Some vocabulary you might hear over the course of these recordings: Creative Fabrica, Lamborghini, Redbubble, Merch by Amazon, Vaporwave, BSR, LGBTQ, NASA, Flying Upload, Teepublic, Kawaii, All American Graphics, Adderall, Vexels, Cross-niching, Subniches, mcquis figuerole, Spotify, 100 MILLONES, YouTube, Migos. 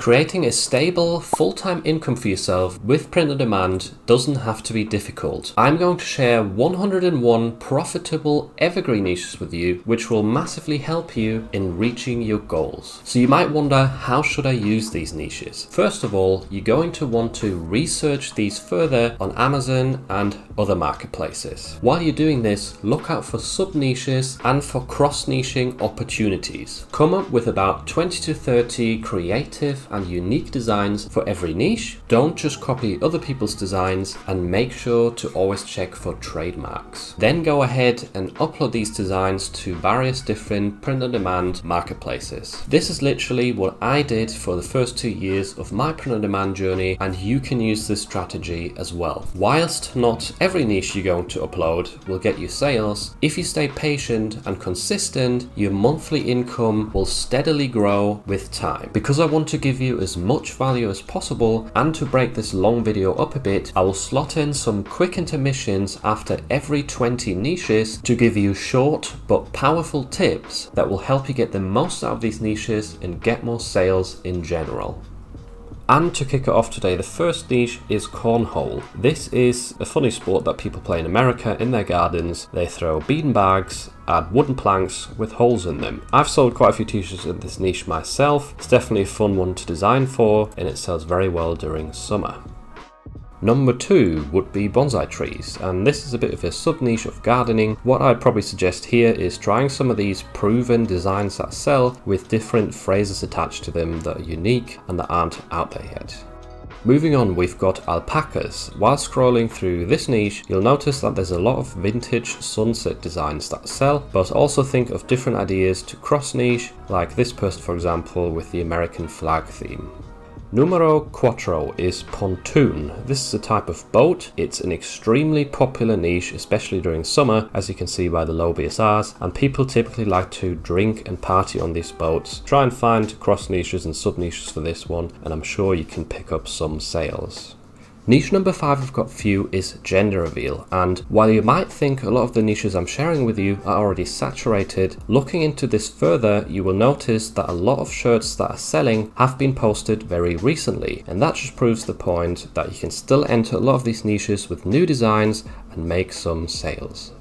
Creating a stable, full-time income for yourself with print on demand doesn't have to be difficult. I'm going to share 101 profitable evergreen niches with you, which will massively help you in reaching your goals. So you might wonder, how should I use these niches? First of all, you're going to want to research these further on Amazon and other marketplaces. While you're doing this, look out for sub-niches and for cross-niching opportunities. Come up with about 20 to 30 creative and unique designs for every niche. Don't just copy other people's designs, and make sure to always check for trademarks. Then go ahead and upload these designs to various different print-on-demand marketplaces. This is literally what I did for the first 2 years of my print-on-demand journey, and you can use this strategy as well. Whilst not every niche you're going to upload will get you sales, if you stay patient and consistent, your monthly income will steadily grow with time. Because I want to give you as much value as possible and to break this long video up a bit, I will slot in some quick intermissions after every 20 niches to give you short but powerful tips that will help you get the most out of these niches and get more sales in general. And to kick it off today, the first niche is cornhole. This is a funny sport that people play in America in their gardens. They throw bean bags at wooden planks with holes in them. I've sold quite a few t-shirts in this niche myself. It's definitely a fun one to design for, and it sells very well during summer. Number two would be bonsai trees, and this is a bit of a sub-niche of gardening. What I'd probably suggest here is trying some of these proven designs that sell with different phrases attached to them that are unique and that aren't out there yet. Moving on, we've got alpacas. While scrolling through this niche, you'll notice that there's a lot of vintage sunset designs that sell, but also think of different ideas to cross-niche, like this person, for example, with the American flag theme. Numero 4 is pontoon. This is a type of boat. It's an extremely popular niche, especially during summer, as you can see by the low BSRs, and people typically like to drink and party on these boats. Try and find cross niches and sub niches for this one, and I'm sure you can pick up some sales. Niche number 5 I've got for you is gender reveal, and while you might think a lot of the niches I'm sharing with you are already saturated, looking into this further you will notice that a lot of shirts that are selling have been posted very recently, and that just proves the point that you can still enter a lot of these niches with new designs and make some sales.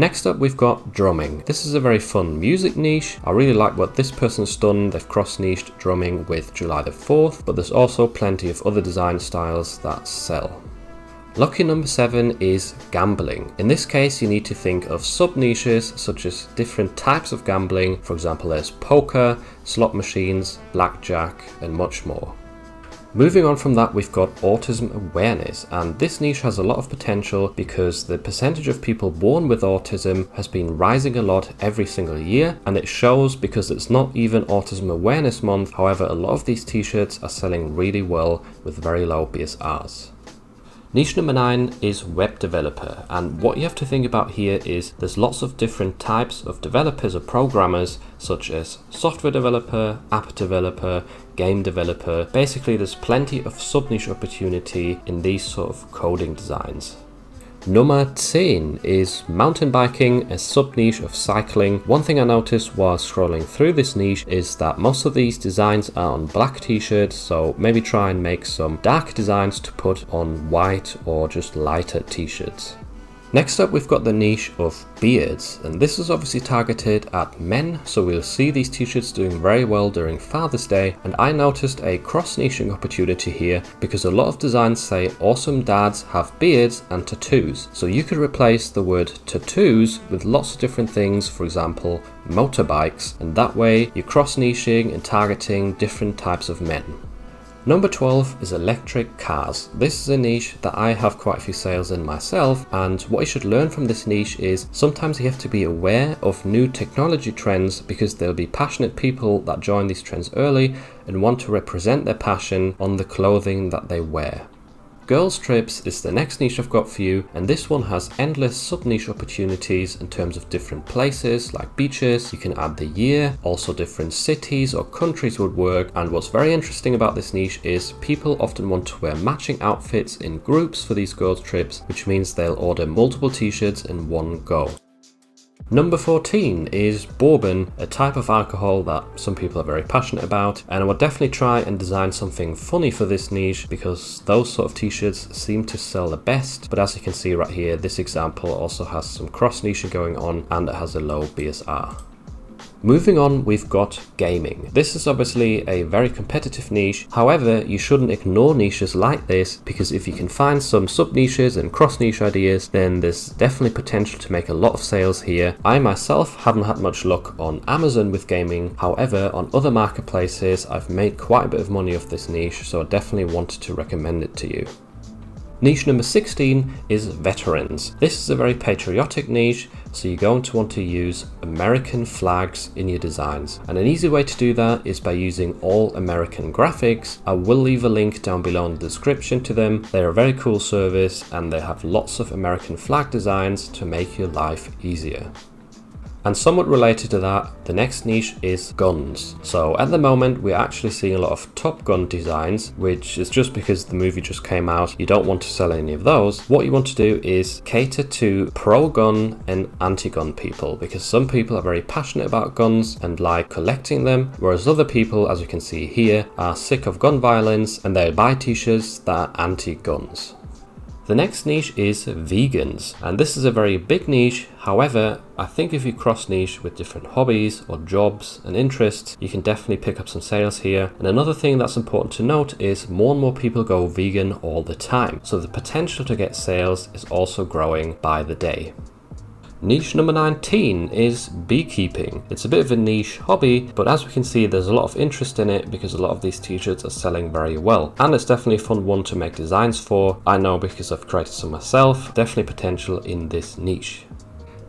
Next up, we've got drumming. This is a very fun music niche. I really like what this person's done. They've cross-niched drumming with July the 4th, but there's also plenty of other design styles that sell. Lucky number 7 is gambling. In this case, you need to think of sub-niches such as different types of gambling. For example, there's poker, slot machines, blackjack, and much more. Moving on from that, we've got autism awareness, and this niche has a lot of potential because the percentage of people born with autism has been rising a lot every single year, and it shows because it's not even Autism Awareness Month. However, a lot of these t-shirts are selling really well with very low BSRs. Niche number 9 is web developer, and what you have to think about here is there's lots of different types of developers or programmers, such as software developer, app developer, game developer. Basically, there's plenty of sub-niche opportunity in these sort of coding designs. Number 10 is mountain biking, a sub-niche of cycling. One thing I noticed while scrolling through this niche is that most of these designs are on black t-shirts, so maybe try and make some dark designs to put on white or just lighter t-shirts. Next up, we've got the niche of beards, and this is obviously targeted at men, so we'll see these t-shirts doing very well during Father's Day, and I noticed a cross-niching opportunity here because a lot of designs say awesome dads have beards and tattoos, so you could replace the word tattoos with lots of different things, for example motorbikes, and that way you're cross-niching and targeting different types of men. Number 12 is electric cars. This is a niche that I have quite a few sales in myself, and what you should learn from this niche is sometimes you have to be aware of new technology trends because there'll be passionate people that join these trends early and want to represent their passion on the clothing that they wear. Girls trips is the next niche I've got for you, and this one has endless sub-niche opportunities in terms of different places like beaches. You can add the year, also different cities or countries would work, and what's very interesting about this niche is people often want to wear matching outfits in groups for these girls trips, which means they'll order multiple t-shirts in one go. Number 14 is bourbon, a type of alcohol that some people are very passionate about, and I will definitely try and design something funny for this niche because those sort of t-shirts seem to sell the best. But as you can see right here, this example also has some cross niching going on and it has a low BSR. Moving on, we've got gaming. This is obviously a very competitive niche. However, you shouldn't ignore niches like this, because if you can find some sub niches and cross niche ideas, then there's definitely potential to make a lot of sales here. I myself haven't had much luck on Amazon with gaming. However, on other marketplaces, I've made quite a bit of money off this niche, so I definitely wanted to recommend it to you. Niche number 16 is veterans. This is a very patriotic niche, so you're going to want to use American flags in your designs. And an easy way to do that is by using All American Graphics. I will leave a link down below in the description to them. They're a very cool service and they have lots of American flag designs to make your life easier. And somewhat related to that, the next niche is guns. So at the moment, we're actually seeing a lot of Top Gun designs, which is just because the movie just came out. You don't want to sell any of those. What you want to do is cater to pro-gun and anti-gun people, because some people are very passionate about guns and like collecting them, whereas other people, as you can see here, are sick of gun violence and they buy t-shirts that are anti-guns. The next niche is vegans, and this is a very big niche. However, I think if you cross niche with different hobbies or jobs and interests, you can definitely pick up some sales here. And another thing that's important to note is more and more people go vegan all the time, so the potential to get sales is also growing by the day. Niche number 19 is beekeeping. It's a bit of a niche hobby, but as we can see, there's a lot of interest in it because a lot of these t-shirts are selling very well. And it's definitely a fun one to make designs for. I know because I've created some myself. Definitely potential in this niche.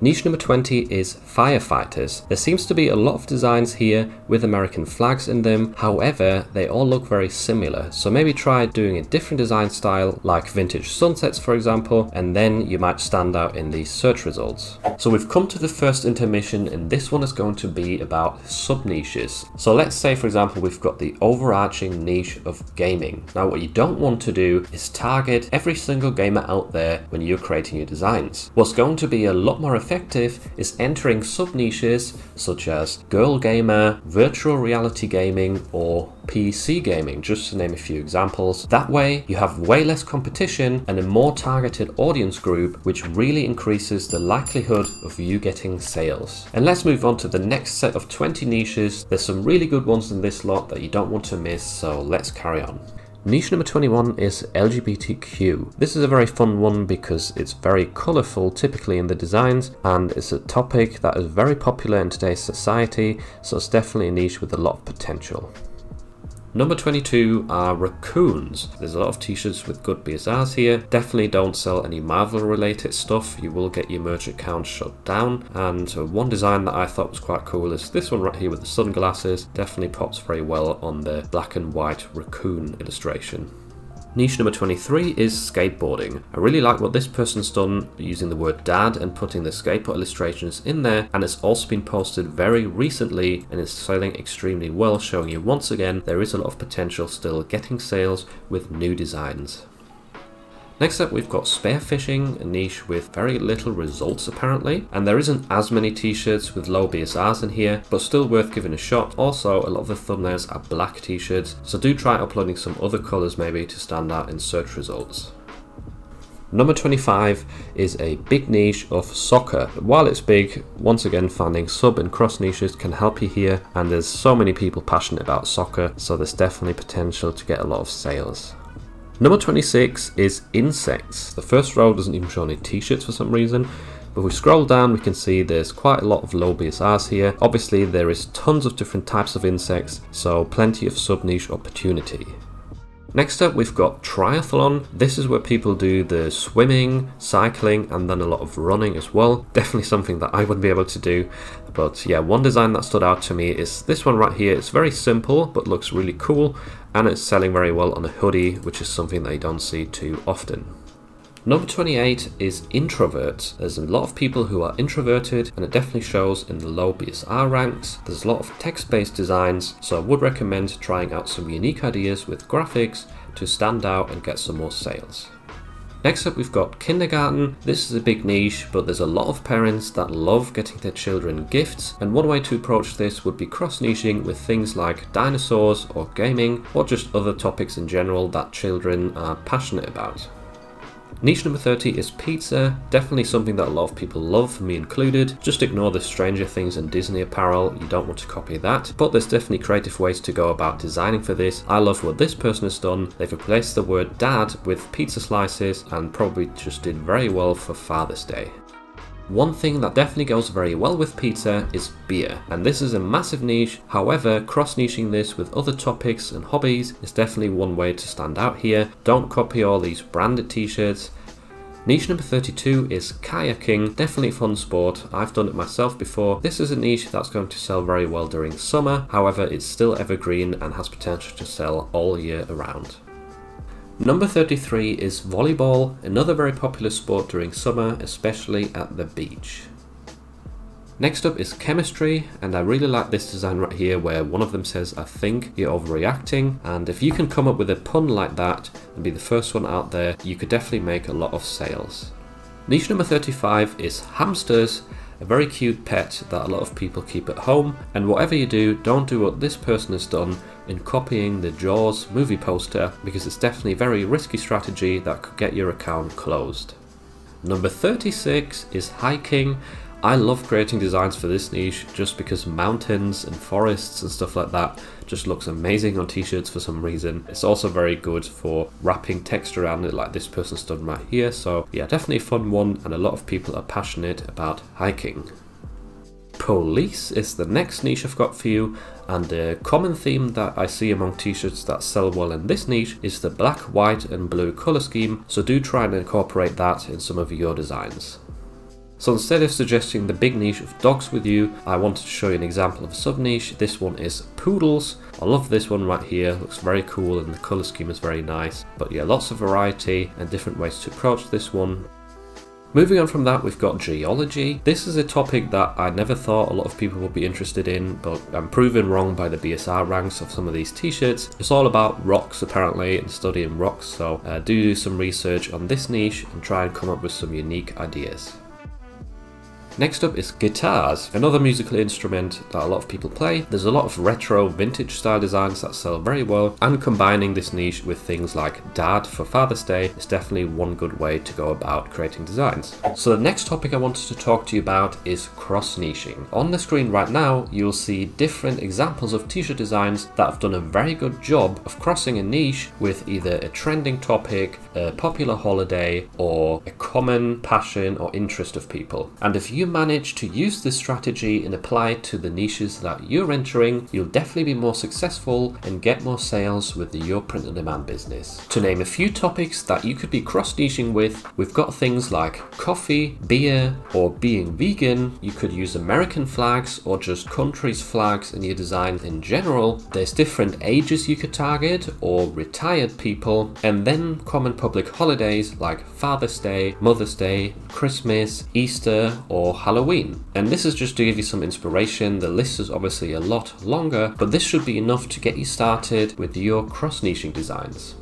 Niche number 20 is firefighters. There seems to be a lot of designs here with American flags in them. However, they all look very similar. So maybe try doing a different design style, like vintage sunsets, for example, and then you might stand out in these search results. So we've come to the first intermission, and this one is going to be about sub-niches. So let's say, for example, we've got the overarching niche of gaming. Now, what you don't want to do is target every single gamer out there when you're creating your designs. What's going to be a lot more effective is entering sub-niches such as girl gamer, virtual reality gaming, or PC gaming, just to name a few examples. That way you have way less competition and a more targeted audience group, which really increases the likelihood of you getting sales. And let's move on to the next set of 20 niches. There's some really good ones in this lot that you don't want to miss, so let's carry on. Niche number 21 is LGBTQ. This is a very fun one because it's very colourful typically in the designs, and it's a topic that is very popular in today's society, so it's definitely a niche with a lot of potential. Number 22 are raccoons. There's a lot of t-shirts with good BSRs here. Definitely don't sell any Marvel related stuff. You will get your merch account shut down. And one design that I thought was quite cool is this one right here with the sunglasses. Definitely pops very well on the black and white raccoon illustration. Niche number 23 is skateboarding. I really like what this person's done using the word dad and putting the skateboard illustrations in there, and it's also been posted very recently and is selling extremely well, showing you once again there is a lot of potential still getting sales with new designs. Next up, we've got spearfishing, a niche with very little results apparently, and there isn't as many t-shirts with low BSRs in here, but still worth giving a shot. Also, a lot of the thumbnails are black t-shirts, so do try uploading some other colours maybe to stand out in search results. Number 25 is a big niche of soccer. While it's big, once again finding sub and cross niches can help you here, and there's so many people passionate about soccer, so there's definitely potential to get a lot of sales. Number 26 is insects. The first row doesn't even show any t-shirts for some reason, but if we scroll down we can see there's quite a lot of low BSRs here. Obviously there is tons of different types of insects, so plenty of sub-niche opportunity. Next up, we've got triathlon. This is where people do the swimming, cycling, and then a lot of running as well. Definitely something that I wouldn't be able to do. But yeah, one design that stood out to me is this one right here. It's very simple, but looks really cool. And it's selling very well on a hoodie, which is something that you don't see too often. Number 28 is introverts. There's a lot of people who are introverted, and it definitely shows in the low BSR ranks. There's a lot of text-based designs, so I would recommend trying out some unique ideas with graphics to stand out and get some more sales. Next up we've got kindergarten. This is a big niche, but there's a lot of parents that love getting their children gifts, and one way to approach this would be cross-niching with things like dinosaurs or gaming or just other topics in general that children are passionate about. Niche number 30 is pizza, definitely something that a lot of people love, me included. Just ignore the Stranger Things and Disney apparel, you don't want to copy that. But there's definitely creative ways to go about designing for this. I love what this person has done, they've replaced the word dad with pizza slices and probably just did very well for Father's Day. One thing that definitely goes very well with pizza is beer, and this is a massive niche. However, cross-niching this with other topics and hobbies is definitely one way to stand out here. Don't copy all these branded t-shirts. Niche number 32 is kayaking, definitely a fun sport, I've done it myself before. This is a niche that's going to sell very well during summer, however it's still evergreen and has potential to sell all year around. Number 33 is volleyball, another very popular sport during summer, especially at the beach. Next up is chemistry, and I really like this design right here where one of them says, "I think you're overreacting," and if you can come up with a pun like that and be the first one out there, you could definitely make a lot of sales. Niche number 35 is hamsters, a very cute pet that a lot of people keep at home, and whatever you do, don't do what this person has done in copying the Jaws movie poster, because it's definitely a very risky strategy that could get your account closed. Number 36 is hiking. I love creating designs for this niche just because mountains and forests and stuff like that just looks amazing on t-shirts for some reason. It's also very good for wrapping text around it like this person's done right here. So yeah, definitely a fun one, and a lot of people are passionate about hiking. Police is the next niche I've got for you, and a common theme that I see among t-shirts that sell well in this niche is the black, white and blue colour scheme, so do try and incorporate that in some of your designs. So instead of suggesting the big niche of dogs with you, I wanted to show you an example of a sub-niche. This one is poodles. I love this one right here, looks very cool and the colour scheme is very nice. But yeah, lots of variety and different ways to approach this one. Moving on from that, we've got geology. This is a topic that I never thought a lot of people would be interested in, but I'm proven wrong by the BSR ranks of some of these t-shirts. It's all about rocks apparently, and studying rocks, so do some research on this niche and try and come up with some unique ideas. Next up is guitars, another musical instrument that a lot of people play. There's a lot of retro vintage style designs that sell very well, and combining this niche with things like dad for Father's Day is definitely one good way to go about creating designs. So the next topic I wanted to talk to you about is cross-niching. On the screen right now you'll see different examples of t-shirt designs that have done a very good job of crossing a niche with either a trending topic, a popular holiday or a common passion or interest of people. And if you manage to use this strategy and apply it to the niches that you're entering, you'll definitely be more successful and get more sales with your print on demand business. To name a few topics that you could be cross-niching with, we've got things like coffee, beer, or being vegan. You could use American flags or just countries' flags in your design in general. There's different ages you could target or retired people, and then common public holidays like Father's Day, Mother's Day, Christmas, Easter, or Halloween. And this is just to give you some inspiration. The list is obviously a lot longer, but this should be enough to get you started with your cross-niching designs.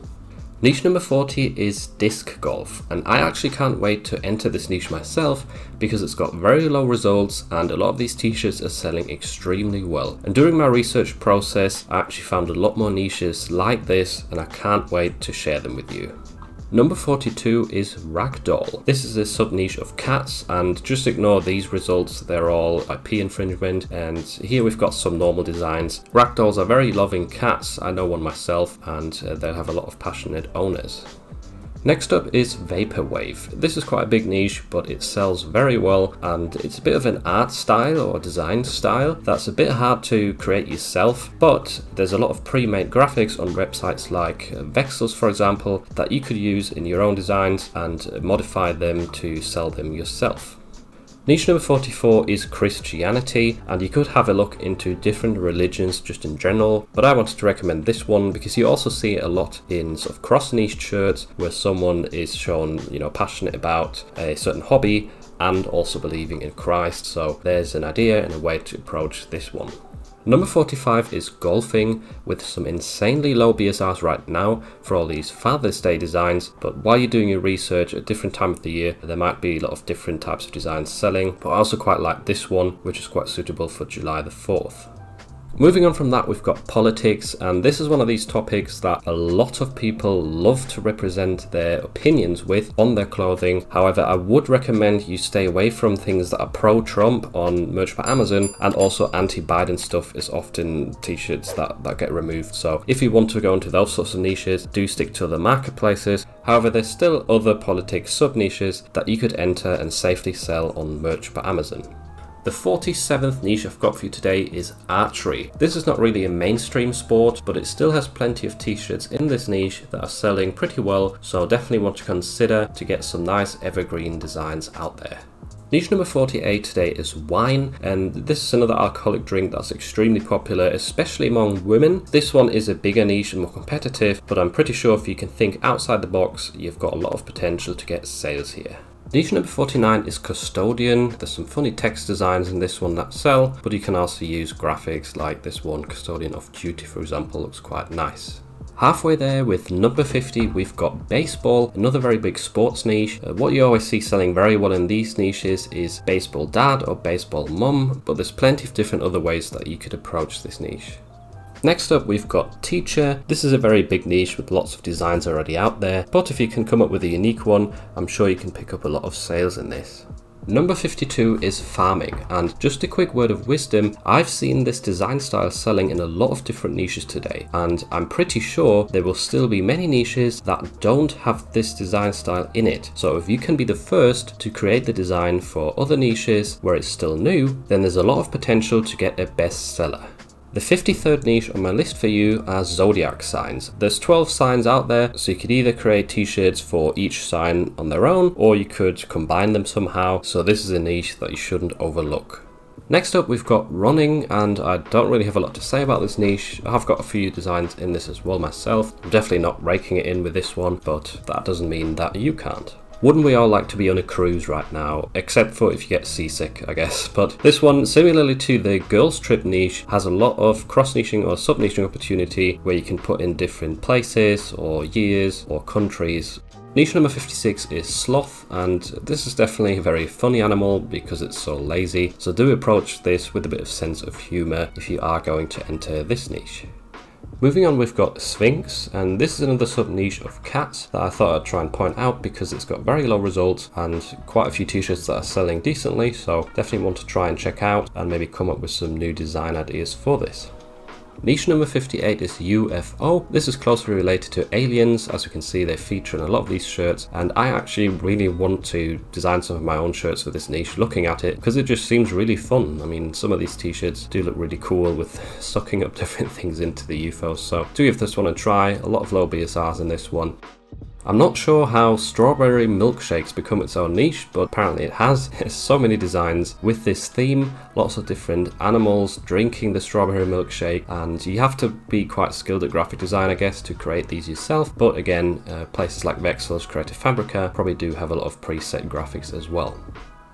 Niche number 40 is disc golf, and I actually can't wait to enter this niche myself because it's got very low results and a lot of these t-shirts are selling extremely well. And during my research process, I actually found a lot more niches like this, and I can't wait to share them with you. Number 42 is ragdoll. This is a sub-niche of cats, and just ignore these results, they're all IP infringement, and here we've got some normal designs. Ragdolls are very loving cats, I know one myself, and they have a lot of passionate owners. Next up is vaporwave. This is quite a big niche, but it sells very well, and it's a bit of an art style or design style that's a bit hard to create yourself, but there's a lot of pre-made graphics on websites like Vexels, for example, that you could use in your own designs and modify them to sell them yourself. Niche number 44 is Christianity, and you could have a look into different religions just in general, but I wanted to recommend this one because you also see it a lot in sort of cross-niche shirts where someone is shown, you know, passionate about a certain hobby and also believing in Christ. So there's an idea and a way to approach this one. Number 45 is golfing, with some insanely low BSRs right now for all these Father's Day designs, but while you're doing your research at different time of the year, there might be a lot of different types of designs selling, but I also quite like this one, which is quite suitable for July the 4th. Moving on from that, we've got politics, and this is one of these topics that a lot of people love to represent their opinions with on their clothing. However, I would recommend you stay away from things that are pro-Trump on Merch by Amazon, and also anti-Biden stuff is often t-shirts that get removed. So if you want to go into those sorts of niches, do stick to the marketplaces. However, there's still other politics sub-niches that you could enter and safely sell on Merch by Amazon. The 47th niche I've got for you today is archery. This is not really a mainstream sport, but it still has plenty of t-shirts in this niche that are selling pretty well, so definitely want to consider to get some nice evergreen designs out there. Niche number 48 today is wine, and this is another alcoholic drink that's extremely popular, especially among women. This one is a bigger niche and more competitive, but I'm pretty sure if you can think outside the box, you've got a lot of potential to get sales here. Niche number 49 is custodian. There's some funny text designs in this one that sell, but you can also use graphics like this one, Custodian of Duty, for example, looks quite nice. Halfway there with number 50, we've got baseball, another very big sports niche. What you always see selling very well in these niches is baseball dad or baseball mum, but there's plenty of different other ways that you could approach this niche. Next up, we've got teacher. This is a very big niche with lots of designs already out there, but if you can come up with a unique one, I'm sure you can pick up a lot of sales in this. Number 52 is farming, and just a quick word of wisdom, I've seen this design style selling in a lot of different niches today, and I'm pretty sure there will still be many niches that don't have this design style in it. So if you can be the first to create the design for other niches where it's still new, then there's a lot of potential to get a bestseller. The 53rd niche on my list for you are zodiac signs. There's 12 signs out there, so you could either create t-shirts for each sign on their own, or you could combine them somehow, so this is a niche that you shouldn't overlook. Next up, we've got running, and I don't really have a lot to say about this niche. I have got a few designs in this as well myself. I'm definitely not raking it in with this one, but that doesn't mean that you can't. Wouldn't we all like to be on a cruise right now, except for if you get seasick, I guess. But this one, similarly to the girls trip niche, has a lot of cross-niching or sub-niching opportunity where you can put in different places or years or countries. Niche number 56 is sloth, and this is definitely a very funny animal because it's so lazy, so do approach this with a bit of sense of humor if you are going to enter this niche. Moving on, we've got Sphinx, and this is another sub-niche of cats that I thought I'd try and point out because it's got very low results and quite a few t-shirts that are selling decently, so definitely want to try and check out and maybe come up with some new design ideas for this. Niche number 58 is UFO. This is closely related to aliens. As you can see, they feature in a lot of these shirts, and I actually really want to design some of my own shirts for this niche looking at it, because it just seems really fun. I mean, some of these t-shirts do look really cool with sucking up different things into the UFOs, so do give this one a try. A lot of low BSRs in this one. I'm not sure how strawberry milkshakes become its own niche, but apparently it has. There's so many designs with this theme, lots of different animals drinking the strawberry milkshake, and you have to be quite skilled at graphic design, I guess, to create these yourself. But again, places like Vexels, Creative Fabrica probably do have a lot of preset graphics as well.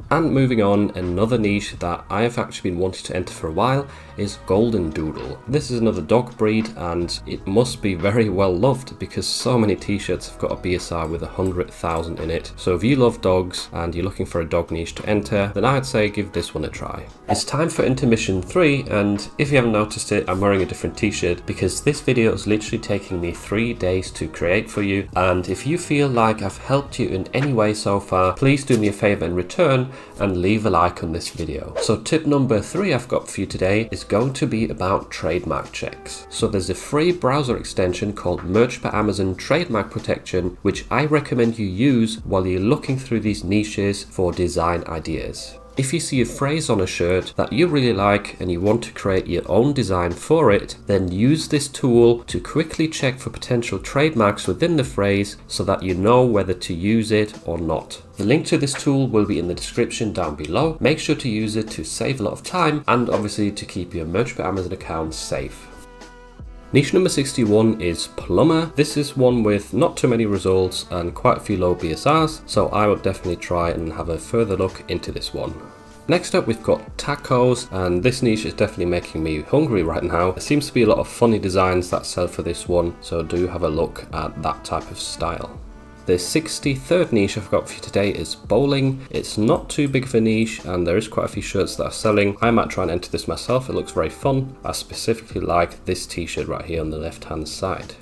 And moving on, another niche that I've actually been wanting to enter for a while is Golden Doodle. This is another dog breed, and it must be very well loved because so many t-shirts have got a BSR with 100,000 in it. So if you love dogs and you're looking for a dog niche to enter, then I'd say give this one a try. It's time for intermission 3, and if you haven't noticed it, I'm wearing a different t-shirt because this video is literally taking me 3 days to create for you. And if you feel like I've helped you in any way so far, please do me a favor in return and leave a like on this video. So tip number 3 I've got for you today is going to be about trademark checks. So there's a free browser extension called Merch by Amazon Trademark Protection, which I recommend you use while you're looking through these niches for design ideas. If you see a phrase on a shirt that you really like and you want to create your own design for it, then use this tool to quickly check for potential trademarks within the phrase so that you know whether to use it or not. The link to this tool will be in the description down below. Make sure to use it to save a lot of time and obviously to keep your Merch by Amazon account safe. Niche number 61 is plumber. This is one with not too many results and quite a few low BSRs, so I would definitely try and have a further look into this one. Next up, we've got tacos, and this niche is definitely making me hungry right now. There seems to be a lot of funny designs that sell for this one, so do have a look at that type of style. The 63rd niche I've got for you today is bowling. It's not too big of a niche and there is quite a few shirts that are selling. I might try and enter this myself, it looks very fun. I specifically like this t-shirt right here on the left hand side.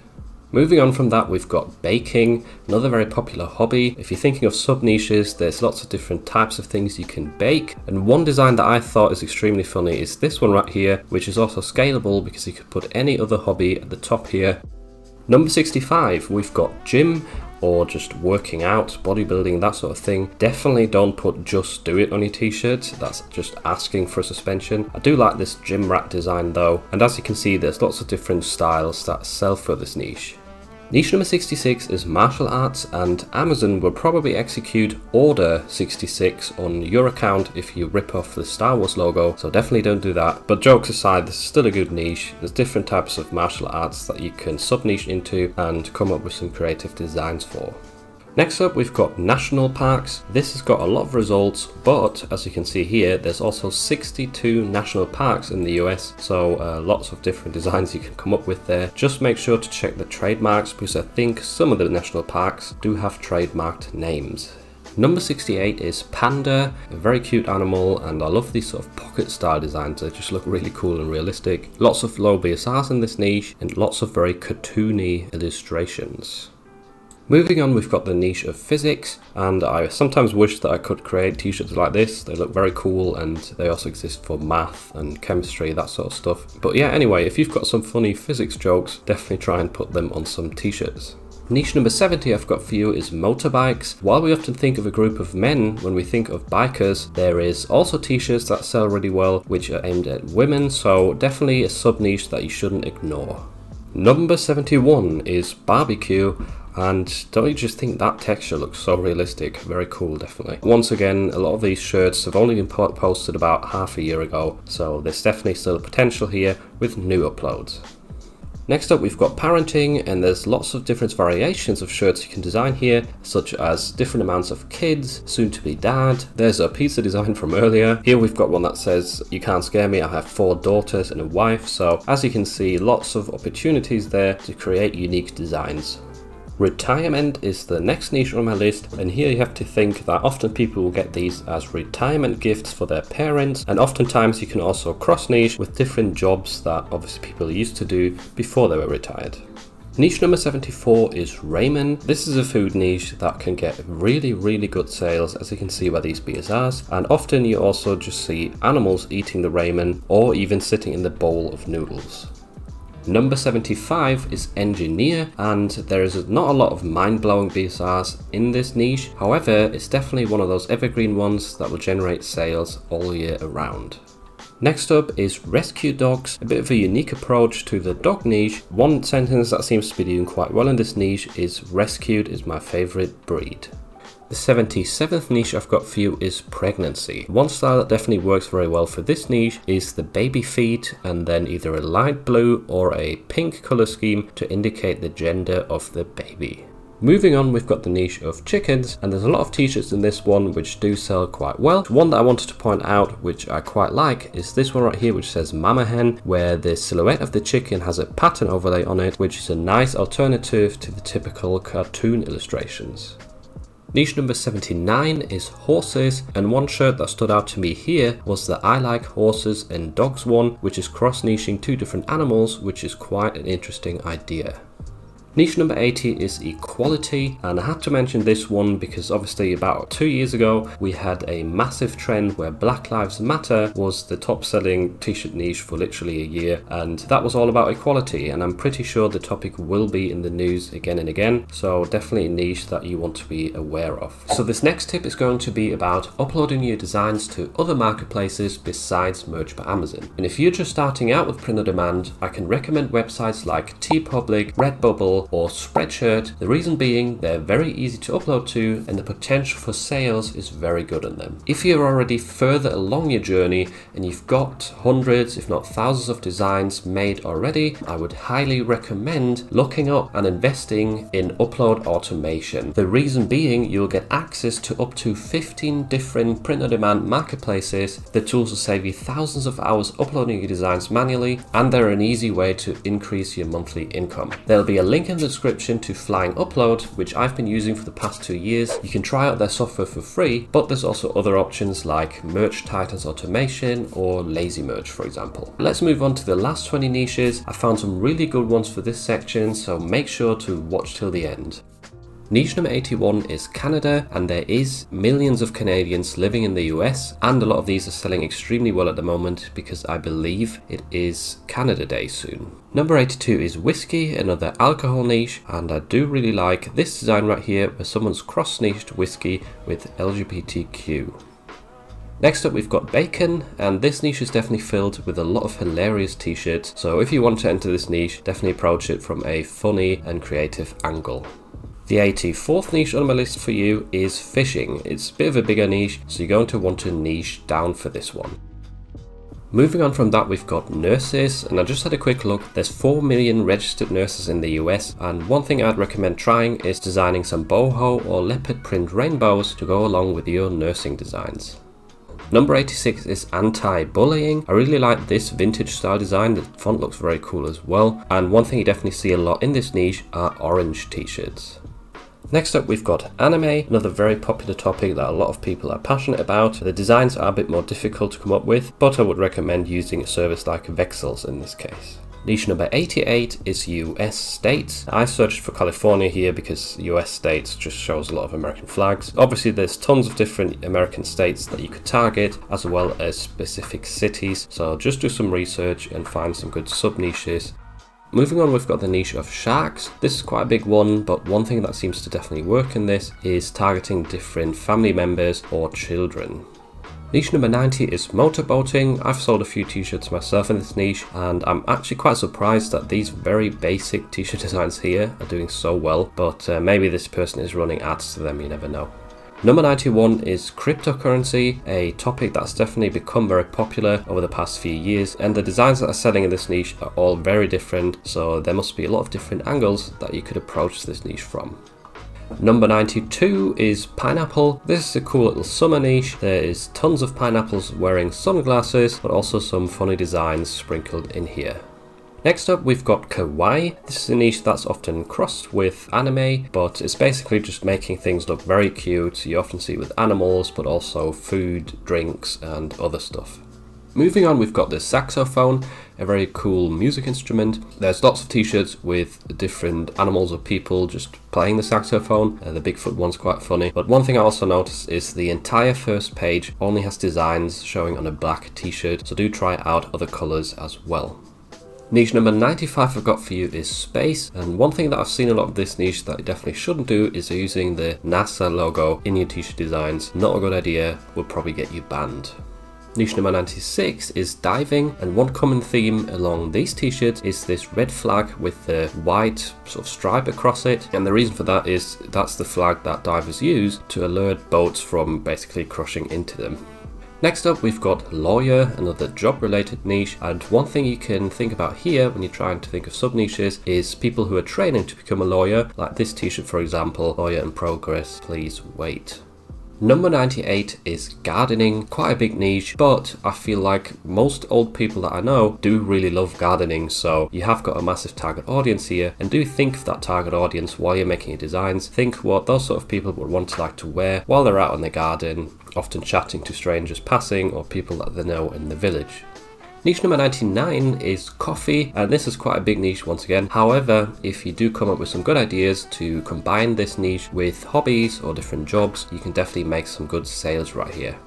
Moving on from that, we've got baking, another very popular hobby. If you're thinking of sub niches, there's lots of different types of things you can bake. And one design that I thought is extremely funny is this one right here, which is also scalable because you could put any other hobby at the top here. Number 65, we've got gym, or just working out, bodybuilding, that sort of thing. Definitely don't put "just do it" on your t-shirts, that's just asking for a suspension. I do like this gym rat design though, and as you can see there's lots of different styles that sell for this niche. Niche number 66 is martial arts, and Amazon will probably execute Order 66 on your account if you rip off the Star Wars logo, so definitely don't do that. But jokes aside, this is still a good niche. There's different types of martial arts that you can sub-niche into and come up with some creative designs for. Next up, we've got national parks. This has got a lot of results, but as you can see here, there's also 62 national parks in the US, so lots of different designs you can come up with there. Just make sure to check the trademarks, because I think some of the national parks do have trademarked names. Number 68 is panda, a very cute animal, and I love these sort of pocket style designs. They just look really cool and realistic. Lots of low BSRs in this niche, and lots of very cartoony illustrations. Moving on, we've got the niche of physics, and I sometimes wish that I could create t-shirts like this. They look very cool, and they also exist for math and chemistry, that sort of stuff. But yeah, anyway, if you've got some funny physics jokes, definitely try and put them on some t-shirts. Niche number 70 I've got for you is motorbikes. While we often think of a group of men when we think of bikers, there is also t-shirts that sell really well, which are aimed at women, so definitely a sub-niche that you shouldn't ignore. Number 71 is barbecue. And don't you just think that texture looks so realistic? Very cool, definitely. Once again, a lot of these shirts have only been posted about half a year ago, so there's definitely still potential here with new uploads. Next up, we've got parenting, and there's lots of different variations of shirts you can design here, such as different amounts of kids, soon to be dad. There's a pizza design from earlier. Here we've got one that says, "You can't scare me, I have 4 daughters and a wife." So as you can see, lots of opportunities there to create unique designs. Retirement is the next niche on my list, and here you have to think that often people will get these as retirement gifts for their parents, and oftentimes you can also cross niche with different jobs that obviously people used to do before they were retired. Niche number 74 is ramen. This is a food niche that can get really good sales, as you can see by these BSRs, and often you also just see animals eating the ramen or even sitting in the bowl of noodles. Number 75 is engineer, and there is not a lot of mind-blowing BSRs in this niche. However, it's definitely one of those evergreen ones that will generate sales all year around. Next up is rescue dogs, a bit of a unique approach to the dog niche. One sentence that seems to be doing quite well in this niche is "rescued is my favorite breed." The 77th niche I've got for you is pregnancy. One style that definitely works very well for this niche is the baby feet, and then either a light blue or a pink color scheme to indicate the gender of the baby. Moving on, we've got the niche of chickens, and there's a lot of t-shirts in this one which do sell quite well. One that I wanted to point out, which I quite like, is this one right here, which says "Mama Hen," where the silhouette of the chicken has a pattern overlay on it, which is a nice alternative to the typical cartoon illustrations. Niche number 79 is horses, and one shirt that stood out to me here was the "I like horses and dogs" one, which is cross-niching 2 different animals, which is quite an interesting idea. Niche number 80 is equality, and I had to mention this one because obviously about 2 years ago we had a massive trend where Black Lives Matter was the top selling t-shirt niche for literally a year, and that was all about equality, and I'm pretty sure the topic will be in the news again and again, so definitely a niche that you want to be aware of. So this next tip is going to be about uploading your designs to other marketplaces besides Merch by Amazon. And if you're just starting out with print on demand, I can recommend websites like Teepublic, Redbubble, Excel or spreadsheet. The reason being they're very easy to upload to and the potential for sales is very good on them. If you're already further along your journey and you've got hundreds, if not thousands of designs made already, I would highly recommend looking up and investing in upload automation. The reason being you'll get access to up to 15 different print-on-demand marketplaces. The tools will save you thousands of hours uploading your designs manually, and they're an easy way to increase your monthly income. There'll be a link in the description to Flying Upload, which I've been using for the past 2 years. You can try out their software for free, but there's also other options like Merch Titans Automation or Lazy Merch, for example. Let's move on to the last 20 niches. I found some really good ones for this section, so make sure to watch till the end. Niche number 81 is Canada, and there is millions of Canadians living in the US, and a lot of these are selling extremely well at the moment because I believe it is Canada Day soon. Number 82 is whiskey, another alcohol niche, and I do really like this design right here where someone's cross-niched whiskey with LGBTQ. Next up we've got bacon, and this niche is definitely filled with a lot of hilarious t-shirts, so if you want to enter this niche, definitely approach it from a funny and creative angle. The 84th niche on my list for you is fishing. It's a bit of a bigger niche, so you're going to want to niche down for this one. Moving on from that, we've got nurses, and I just had a quick look. There's 4 million registered nurses in the US, and one thing I'd recommend trying is designing some boho or leopard print rainbows to go along with your nursing designs. Number 86 is anti-bullying. I really like this vintage style design. The font looks very cool as well, and one thing you definitely see a lot in this niche are orange t-shirts. Next up we've got anime, another very popular topic that a lot of people are passionate about. The designs are a bit more difficult to come up with, but I would recommend using a service like Vexels in this case. Niche number 88 is US states. I searched for California here because US states just shows a lot of American flags. Obviously there's tons of different American states that you could target, as well as specific cities, so just do some research and find some good sub niches. Moving on, we've got the niche of sharks. This is quite a big one, but one thing that seems to definitely work in this is targeting different family members or children. Niche number 90 is motorboating. I've sold a few t-shirts myself in this niche, and I'm actually quite surprised that these very basic t-shirt designs here are doing so well, but maybe this person is running ads to them, you never know. Number 91 is cryptocurrency, a topic that's definitely become very popular over the past few years, and the designs that are selling in this niche are all very different, so there must be a lot of different angles that you could approach this niche from. Number 92 is pineapple. This is a cool little summer niche. There is tons of pineapples wearing sunglasses, but also some funny designs sprinkled in here. Next up we've got kawaii. This is a niche that's often crossed with anime, but it's basically just making things look very cute. You often see it with animals, but also food, drinks and other stuff. Moving on, we've got the saxophone, a very cool music instrument. There's lots of t-shirts with different animals or people just playing the saxophone. The Bigfoot one's quite funny, but one thing I also noticed is the entire first page only has designs showing on a black t-shirt, so do try out other colours as well. Niche number 95 I've got for you is space, and one thing that I've seen a lot of this niche that you definitely shouldn't do is using the NASA logo in your t-shirt designs. Not a good idea, will probably get you banned. Niche number 96 is diving, and one common theme along these t-shirts is this red flag with the white sort of stripe across it, and the reason for that is that's the flag that divers use to alert boats from basically crushing into them. Next up we've got lawyer, another job related niche, and one thing you can think about here when you're trying to think of sub niches is people who are training to become a lawyer, like this t-shirt for example, lawyer in progress, please wait. Number 98 is gardening, quite a big niche, but I feel like most old people that I know do really love gardening, so you have got a massive target audience here, and do think of that target audience while you're making your designs. Think what those sort of people would want to like to wear while they're out in the garden, often chatting to strangers passing or people that they know in the village. Niche number 99 is coffee, and this is quite a big niche once again. However, if you do come up with some good ideas to combine this niche with hobbies or different jobs, you can definitely make some good sales right here.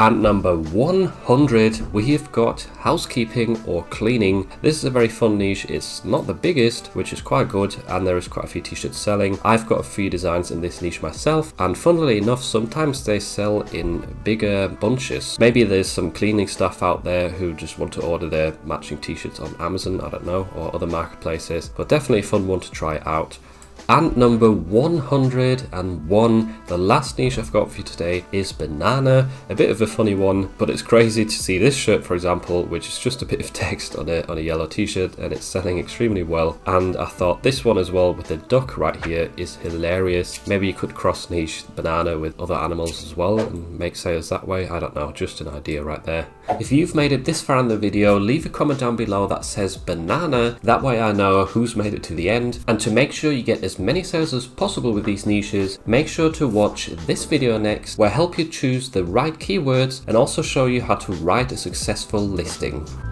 At number 100, we have got housekeeping or cleaning. This is a very fun niche. It's not the biggest, which is quite good, and there is quite a few t-shirts selling. I've got a few designs in this niche myself, and funnily enough, sometimes they sell in bigger bunches. Maybe there's some cleaning staff out there who just want to order their matching t-shirts on Amazon, I don't know, or other marketplaces, but definitely a fun one to try out. And number 101, the last niche I've got for you today, is banana. A bit of a funny one, but it's crazy to see this shirt, for example, which is just a bit of text on a yellow t-shirt, and it's selling extremely well. And I thought this one as well with the duck right here is hilarious. Maybe you could cross niche banana with other animals as well and make sales that way. I don't know, just an idea right there. If you've made it this far in the video, leave a comment down below that says banana. That way I know who's made it to the end. And to make sure you get as many sales as possible with these niches, make sure to watch this video next, where I help you choose the right keywords and also show you how to write a successful listing.